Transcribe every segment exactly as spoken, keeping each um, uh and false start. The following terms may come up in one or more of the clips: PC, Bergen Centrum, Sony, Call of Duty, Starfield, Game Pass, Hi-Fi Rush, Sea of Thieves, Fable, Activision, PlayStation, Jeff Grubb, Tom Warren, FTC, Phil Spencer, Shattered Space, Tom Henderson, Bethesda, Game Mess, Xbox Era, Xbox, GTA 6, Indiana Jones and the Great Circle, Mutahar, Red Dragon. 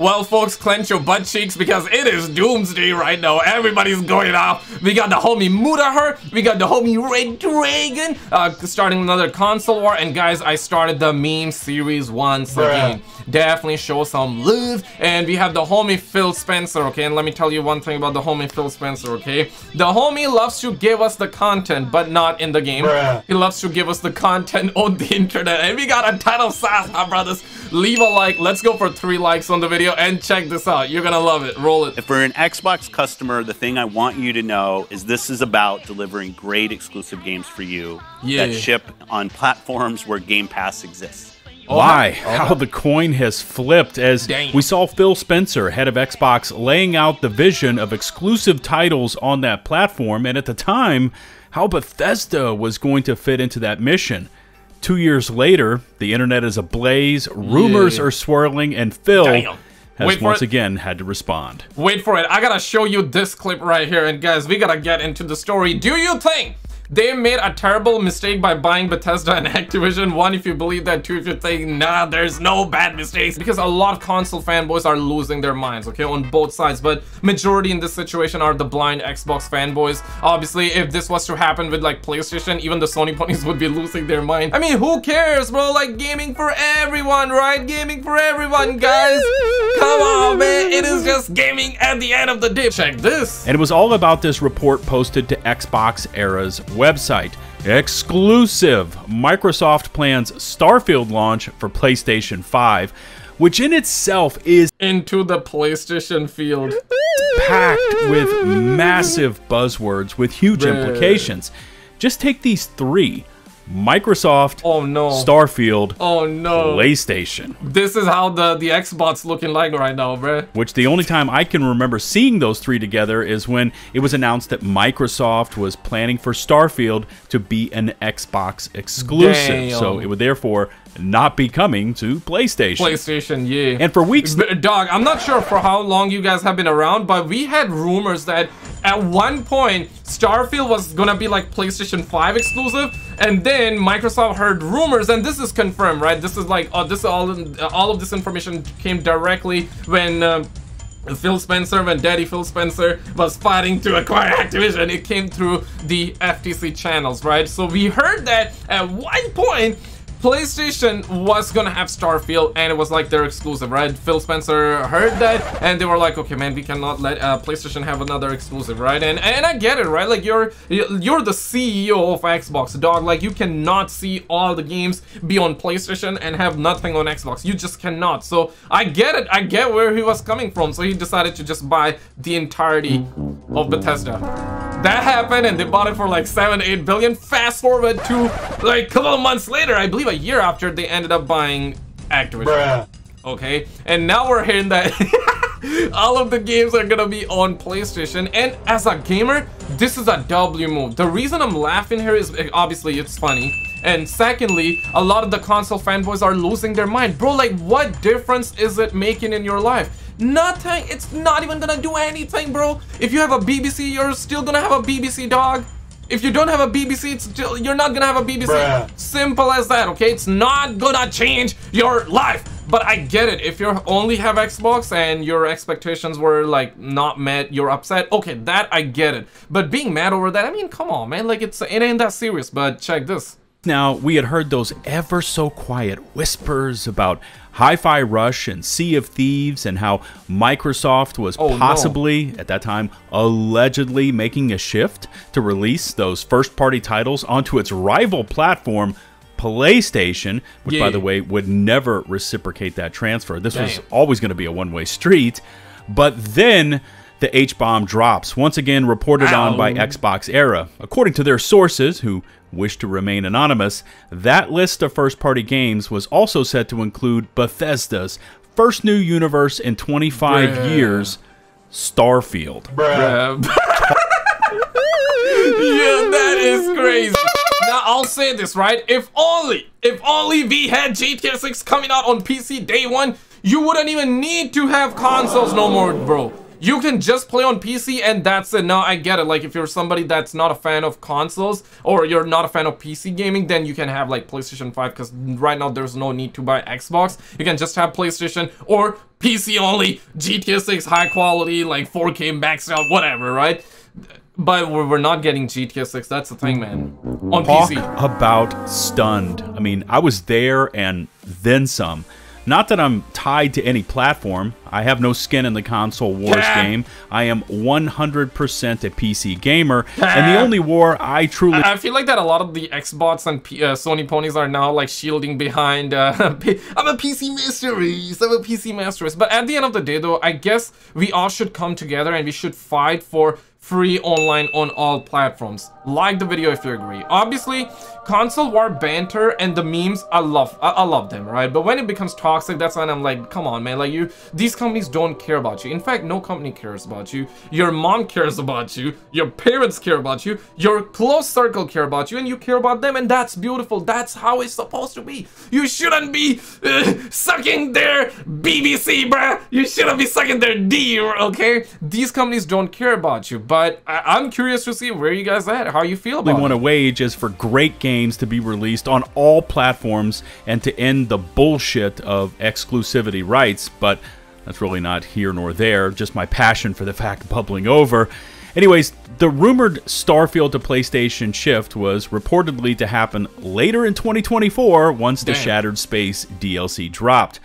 Well, folks, clench your butt cheeks because it is doomsday right now. Everybody's going off. We got the homie Mutahar. We got the homie Red Dragon uh, starting another console war. And guys, I started the meme series once again. Bruh. Definitely show some love. And we have the homie Phil Spencer, okay? And let me tell you one thing about the homie Phil Spencer, okay? The homie loves to give us the content, but not in the game. Bruh. He loves to give us the content on the internet. And we got a ton of sass, my brothers. Leave a like. Let's go for three likes on the video. And check this out. You're gonna love it. Roll it. If we're an Xbox customer, the thing I want you to know is this is about delivering great exclusive games for you yeah. that ship on platforms where Game Pass exists. Oh, why? Oh, how the coin has flipped as dang. We saw Phil Spencer, head of Xbox, laying out the vision of exclusive titles on that platform, and at the time, how Bethesda was going to fit into that mission. Two years later, the internet is ablaze, rumors yeah. are swirling, and Phil... Damn. Has Wait once again had to respond. Wait for it. I gotta show you this clip right here. And guys, we gotta get into the story. Do you think they made a terrible mistake by buying Bethesda and Activision? One, if you believe that. Two, if you think, nah, there's no bad mistakes. Because a lot of console fanboys are losing their minds, okay, on both sides. But majority in this situation are the blind Xbox fanboys. Obviously, if this was to happen with, like, PlayStation, even the Sony ponies would be losing their mind. I mean, who cares, bro? Like, gaming for everyone, right? Gaming for everyone, guys. Come on, man. It is just gaming at the end of the day. Check this. And it was all about this report posted to Xbox Era's website. Exclusive. Microsoft plans Starfield launch for PlayStation five, which in itself is into the PlayStation field packed with massive buzzwords with huge Dude. implications. Just take these three. Microsoft, oh no, Starfield, oh no, PlayStation. This is how the the Xbox looking like right now, bro. Which the only time I can remember seeing those three together is when it was announced that Microsoft was planning for Starfield to be an Xbox exclusive. Damn. So it would therefore not be coming to PlayStation. PlayStation, yeah. And for weeks, but, dog, I'm not sure for how long you guys have been around, but we had rumors that at one point Starfield was gonna be like PlayStation five exclusive. And then Microsoft heard rumors, and this is confirmed, right? This is like, uh, this all uh, all of this information came directly when um, Phil Spencer, when Daddy Phil Spencer was fighting to acquire Activision. It came through the F T C channels, right? So we heard that at one point, PlayStation was gonna have Starfield, and it was like their exclusive, right? Phil Spencer heard that, and they were like, okay, man, we cannot let uh, PlayStation have another exclusive, right? And and I get it, right? Like, you're you're the C E O of Xbox, dog. Like, you cannot see all the games be on PlayStation and have nothing on Xbox. You just cannot. So I get it. I get where he was coming from. So he decided to just buy the entirety of Bethesda. That happened, and they bought it for like seven, eight billion. Fast forward to like a couple of months later, I believe a year after, they ended up buying Activision. Bruh. Okay, and now we're hearing that all of the games are gonna be on PlayStation. And as a gamer, this is a W move. The reason I'm laughing here is obviously it's funny. And secondly, a lot of the console fanboys are losing their mind. Bro, like, what difference is it making in your life? Nothing. It's not even gonna do anything, bro. If you have a B B C, you're still gonna have a B B C, dog. If you don't have a B B C, it's still, you're not gonna have a B B C. Bruh. Simple as that, okay? It's not gonna change your life. But I get it. If you only have Xbox and your expectations were, like, not met, you're upset. Okay, that I get it. But being mad over that, I mean, come on, man. Like, it's, it ain't that serious. But check this. Now, we had heard those ever so quiet whispers about Hi-Fi Rush and Sea of Thieves and how Microsoft was oh, possibly, no. at that time, allegedly making a shift to release those first-party titles onto its rival platform, PlayStation, which, yeah. by the way, would never reciprocate that transfer. This Damn. was always going to be a one-way street. But then... the H-bomb drops, once again reported Ow. on by Xbox Era. According to their sources, who wish to remain anonymous, that list of first-party games was also said to include Bethesda's first new universe in twenty-five Bruh. years, Starfield. Bruh. Bruh. Yeah, that is crazy. Now, I'll say this, right? If only, if only we had G T A six coming out on P C day one, you wouldn't even need to have consoles no more, bro. you can just play on P C and that's it. Now I get it, like if you're somebody that's not a fan of consoles or you're not a fan of P C gaming, then you can have like PlayStation five, because right now there's no need to buy Xbox. You can just have PlayStation or P C only, G T A six high quality, like four K maxed out, whatever, right? But we're not getting G T A six, that's the thing, man. On Talk P C. About stunned. I mean, I was there and then some. Not that I'm tied to any platform. I have no skin in the console wars yeah. game. I am one hundred percent a P C gamer, yeah. and the only war I truly... I, I feel like that a lot of the Xbox and P uh, Sony ponies are now like shielding behind, uh, I'm a P C masterpiece, I'm a P C masterpiece. But at the end of the day though, I guess we all should come together and we should fight for free online on all platforms. Like the video if you agree. Obviously, console war banter and the memes, I love, I, I love them, right? But when it becomes toxic, that's when I'm like, come on, man. Like you, these companies don't care about you. In fact, no company cares about you. Your mom cares about you. Your parents care about you. Your close circle care about you, and you care about them, and that's beautiful. That's how it's supposed to be. You shouldn't be uh, sucking their B B C, bruh. You shouldn't be sucking their D, okay? These companies don't care about you. But I I'm curious to see where you guys at, how you feel about it. We want a wage is for great games to be released on all platforms and to end the bullshit of exclusivity rights, but that's really not here nor there, just my passion for the fact bubbling over. Anyways, the rumored Starfield to PlayStation shift was reportedly to happen later in twenty twenty-four once Damn. the Shattered Space D L C dropped.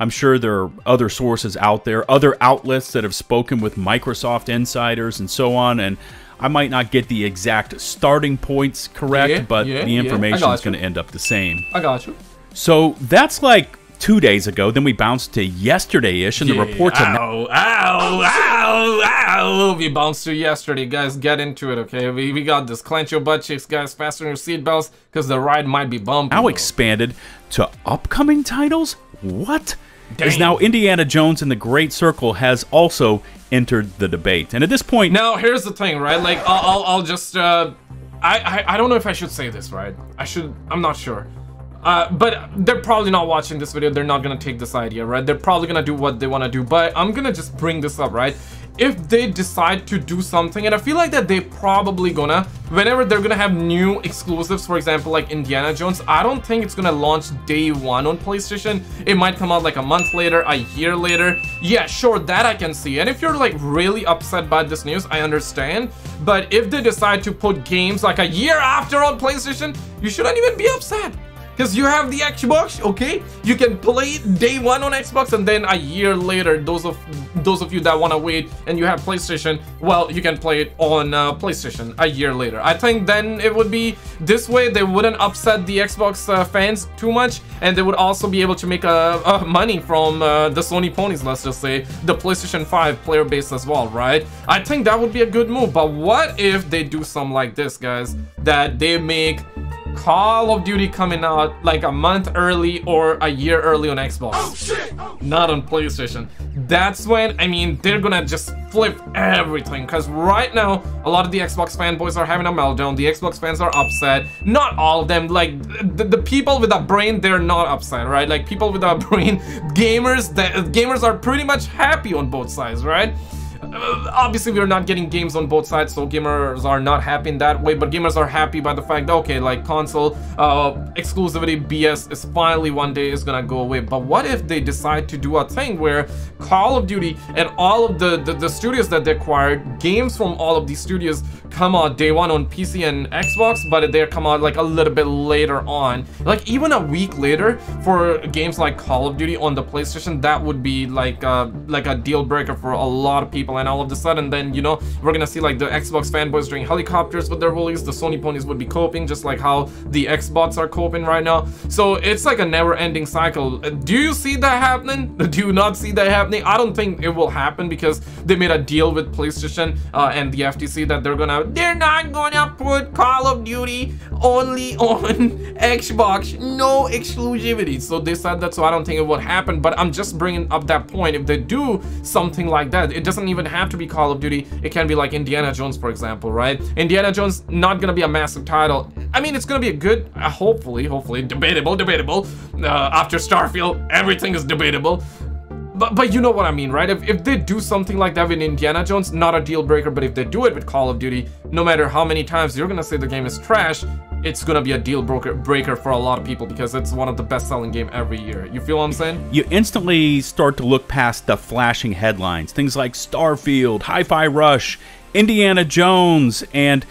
I'm sure there are other sources out there, other outlets that have spoken with Microsoft insiders and so on, and I might not get the exact starting points correct, yeah, but yeah, the information yeah. is going to end up the same. I got you. So that's like two days ago, then we bounced to yesterday-ish, and yeah, the reports... Ow, ow, ow, ow, we bounced to yesterday, guys, get into it, okay? We, we got this, clench your butt cheeks, guys, fasten your seatbelts, because the ride might be bumpy. Now expanded to upcoming titles? What? Dang. Is now Indiana Jones and the Great Circle has also entered the debate. And at this point... Now, here's the thing, right? Like, I'll, I'll, I'll just... Uh, I, I I don't know if I should say this, right? I should... I'm not sure. Uh, but they're probably not watching this video. They're not going to take this idea, right? They're probably going to do what they want to do. But I'm going to just bring this up, right? If they decide to do something, and I feel like that they probably gonna, whenever they're gonna have new exclusives, for example, like Indiana Jones, I don't think it's gonna launch day one on PlayStation. It might come out like a month later, a year later. Yeah, sure, that I can see. And if you're like really upset by this news, I understand. But if they decide to put games like a year after on PlayStation, you shouldn't even be upset. Because you have the Xbox, okay? You can play day one on Xbox, and then a year later, those of those of you that want to wait and you have PlayStation, well, you can play it on uh, PlayStation a year later. I think then it would be this way. They wouldn't upset the Xbox uh, fans too much, and they would also be able to make uh, uh, money from uh, the Sony ponies, let's just say, the PlayStation five player base as well, right? I think that would be a good move, but what if they do something like this, guys, that they make... Call of Duty coming out like a month early or a year early on Xbox. Oh, shit. Oh, not on PlayStation. That's when, I mean, they're gonna just flip everything, because right now a lot of the Xbox fanboys are having a meltdown. The Xbox fans are upset. Not all of them, like the, the people with a brain, they're not upset, right? Like people with a brain, gamers, that gamers are pretty much happy on both sides, right? Uh, obviously we're not getting games on both sides, so gamers are not happy in that way, but gamers are happy by the fact that, okay, like console uh, exclusivity B S is finally one day is gonna go away. But what if they decide to do a thing where Call of Duty and all of the, the, the studios that they acquired, games from all of these studios come out day one on P C and Xbox, but they come out like a little bit later on, like even a week later for games like Call of Duty on the PlayStation? That would be like a, like a deal breaker for a lot of people. And all of a sudden, then, you know, we're gonna see like the Xbox fanboys doing helicopters with their release. The Sony ponies would be coping just like how the Xbox are coping right now. So it's like a never-ending cycle. Do you see that happening? Do you not see that happening? I don't think it will happen, because they made a deal with PlayStation uh, and the F T C that they're gonna they're not gonna put Call of Duty only on Xbox, no exclusivity. So they said that, so I don't think it would happen, but I'm just bringing up that point. If they do something like that, it doesn't even have to be Call of Duty. It can be like Indiana Jones, for example, right? Indiana Jones, not gonna be a massive title. I mean, it's gonna be a good, uh, hopefully, hopefully, debatable, debatable. Uh, after Starfield, everything is debatable. But, but you know what I mean, right? If, if they do something like that with Indiana Jones, not a deal breaker, but if they do it with Call of Duty, no matter how many times you're gonna say the game is trash, it's gonna be a deal broker breaker for a lot of people because it's one of the best-selling games every year. You feel what I'm saying? You instantly start to look past the flashing headlines. Things like Starfield, Hi-Fi Rush, Indiana Jones, and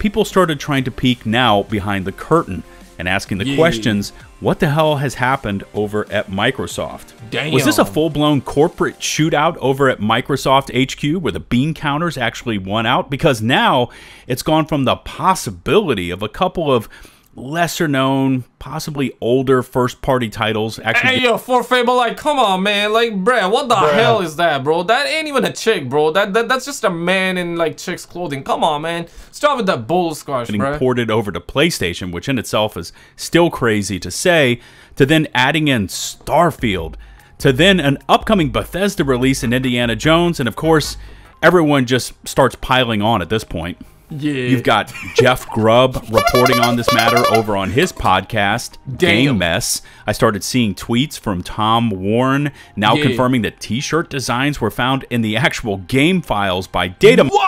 people started trying to peek now behind the curtain and asking the yeah. questions, what the hell has happened over at Microsoft? Damn. Was this a full-blown corporate shootout over at Microsoft H Q where the bean counters actually won out? Because now it's gone from the possibility of a couple of lesser-known, possibly older first-party titles. Actually, hey, yo, for Fable, like, come on, man. Like, bruh, what the bruh. hell is that, bro? That ain't even a chick, bro. That, that That's just a man in, like, chick's clothing. Come on, man. Stop with that bull squash, bruh. Getting ported over to PlayStation, which in itself is still crazy to say, to then adding in Starfield, to then an upcoming Bethesda release in Indiana Jones, and, of course, everyone just starts piling on at this point. Yeah. You've got Jeff Grubb reporting on this matter over on his podcast, Damn. Game Mess. I started seeing tweets from Tom Warren now yeah. confirming that t-shirt designs were found in the actual game files by data. Whoa!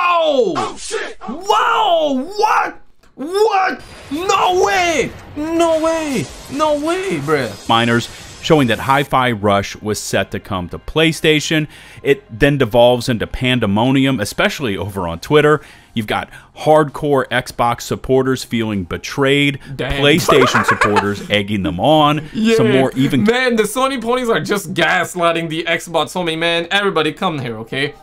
Oh, shit. Whoa! What? What? No way! No way! No way, bruh. Miners, showing that Hi-Fi Rush was set to come to PlayStation. It then devolves into pandemonium, especially over on Twitter. You've got hardcore Xbox supporters feeling betrayed, Dang. PlayStation supporters egging them on, yeah. some more even... Man, the Sony ponies are just gaslighting the Xbox, homie, man. Everybody come here, okay?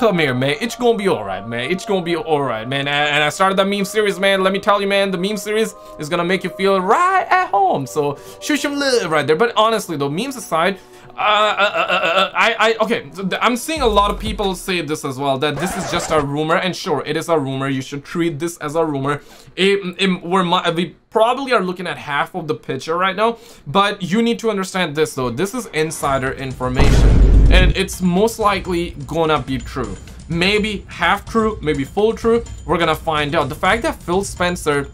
Come here, man. It's gonna be alright, man. It's gonna be alright, man. And I started that meme series, man. Let me tell you, man, the meme series is gonna make you feel right at home. So shoot some love right there. But honestly, though, memes aside, uh, uh, uh, uh, I, I, okay, I'm seeing a lot of people say this as well, that this is just a rumor. And sure, it is a rumor. You should treat this as a rumor. It, it, we're my, we probably are looking at half of the picture right now. But you need to understand this, though. This is insider information. And it's most likely gonna be true. Maybe half true, maybe full true. We're gonna find out. The fact that Phil Spencer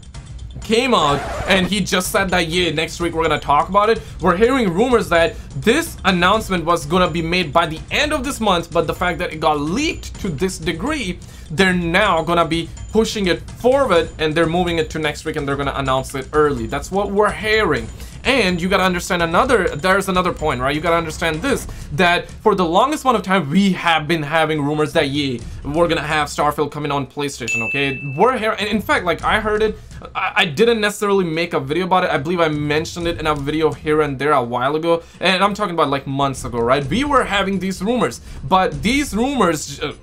came out and he just said that, yeah, next week we're gonna talk about it. We're hearing rumors that this announcement was gonna be made by the end of this month, but the fact that it got leaked to this degree, they're now gonna be pushing it forward and they're moving it to next week and they're gonna announce it early. That's what we're hearing. And you gotta understand another, there's another point, right? You gotta understand this, that for the longest amount of time, we have been having rumors that, yeah, we're gonna have Starfield coming on PlayStation, okay? We're here, and in fact, like, I heard it, I, I didn't necessarily make a video about it. I believe I mentioned it in a video here and there a while ago, and I'm talking about, like, months ago, right? We were having these rumors, but these rumors... Uh,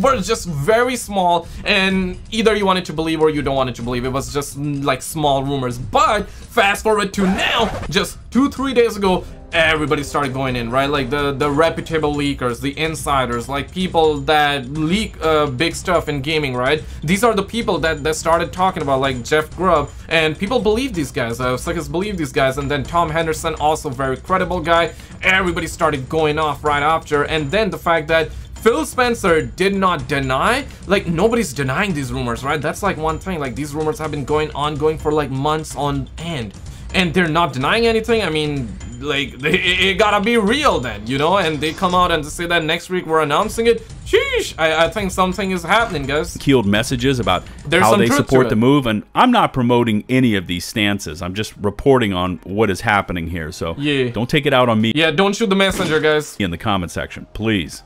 were just very small, and either you wanted to believe or you don't want it to believe. It was just like small rumors. But fast forward to now, just two three days ago, everybody started going in, right? Like the the reputable leakers, the insiders, like people that leak uh, big stuff in gaming, right? These are the people that that started talking about, like Jeff Grubb, and people believe these guys. Uh, suckers believe these guys, and then Tom Henderson, also very credible guy. Everybody started going off right after, and then the fact that Phil Spencer did not deny, like, nobody's denying these rumors, right? That's like one thing, like these rumors have been going ongoing for like months on end, and they're not denying anything. I mean, like, they, it gotta be real then, you know? And they come out and say that next week we're announcing it. Sheesh, I, I think something is happening, guys. Keeled messages about There's how they support the move, and I'm not promoting any of these stances. I'm just reporting on what is happening here, so yeah. don't take it out on me. Yeah, don't shoot the messenger, guys. In the comment section, please.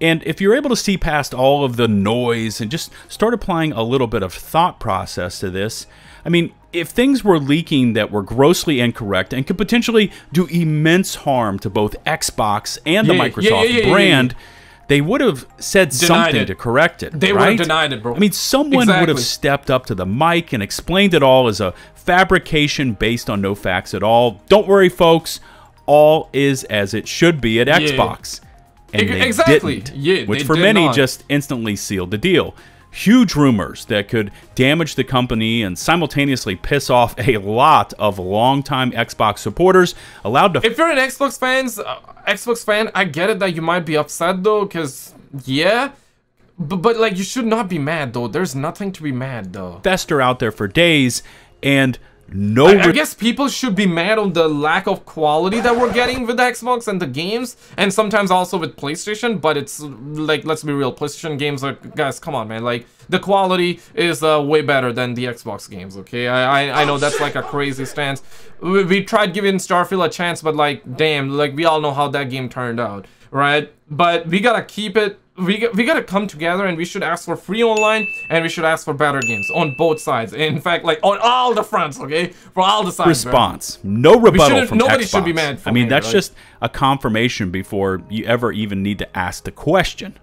And if you're able to see past all of the noise and just start applying a little bit of thought process to this, I mean, if things were leaking that were grossly incorrect and could potentially do immense harm to both Xbox and the yeah, Microsoft yeah, yeah, yeah, brand, yeah, yeah. they would have said denied something it. to correct it. They right? would have denied it, bro. I mean, someone exactly. would have stepped up to the mic and explained it all as a fabrication based on no facts at all. Don't worry, folks. All is as it should be at yeah. Xbox. And they exactly. didn't, yeah, which they for did many not. just instantly sealed the deal. Huge rumors that could damage the company and simultaneously piss off a lot of longtime Xbox supporters. Allowed to. If you're an Xbox fans, uh, Xbox fan, I get it that you might be upset though, because yeah, but, but like you should not be mad though. There's nothing to be mad though. Fester out there for days, and No, I, I guess people should be mad on the lack of quality that we're getting with the Xbox and the games, and sometimes also with PlayStation. But it's like, let's be real, PlayStation games are, guys, come on, man. Like, the quality is uh, way better than the Xbox games. Okay, I I, I know that's like a crazy stance. We, we tried giving Starfield a chance, but like, damn, like we all know how that game turned out, right? But we gotta keep it. We, we gotta come together, and we should ask for free online, and we should ask for better games on both sides. In fact, like on all the fronts, okay? For all the sides. Response. Bro. No rebuttal from nobody Xbox. Should be mad for I mean, me, that's right? Just a confirmation before you ever even need to ask the question.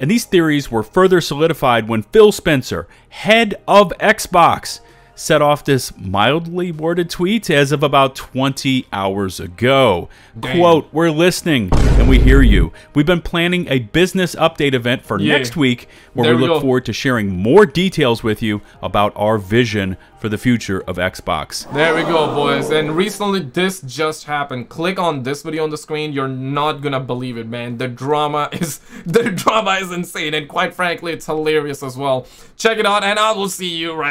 And these theories were further solidified when Phil Spencer, head of Xbox, set off this mildly worded tweet as of about twenty hours ago. Dang. Quote, "We're listening and we hear you. We've been planning a business update event for yeah. next week where there we, we look forward to sharing more details with you about our vision for the future of Xbox." There we go, boys. And recently this just happened. Click on this video on the screen. You're not gonna believe it, man. The drama is the drama is insane, and quite frankly, it's hilarious as well. Check it out, and I will see you right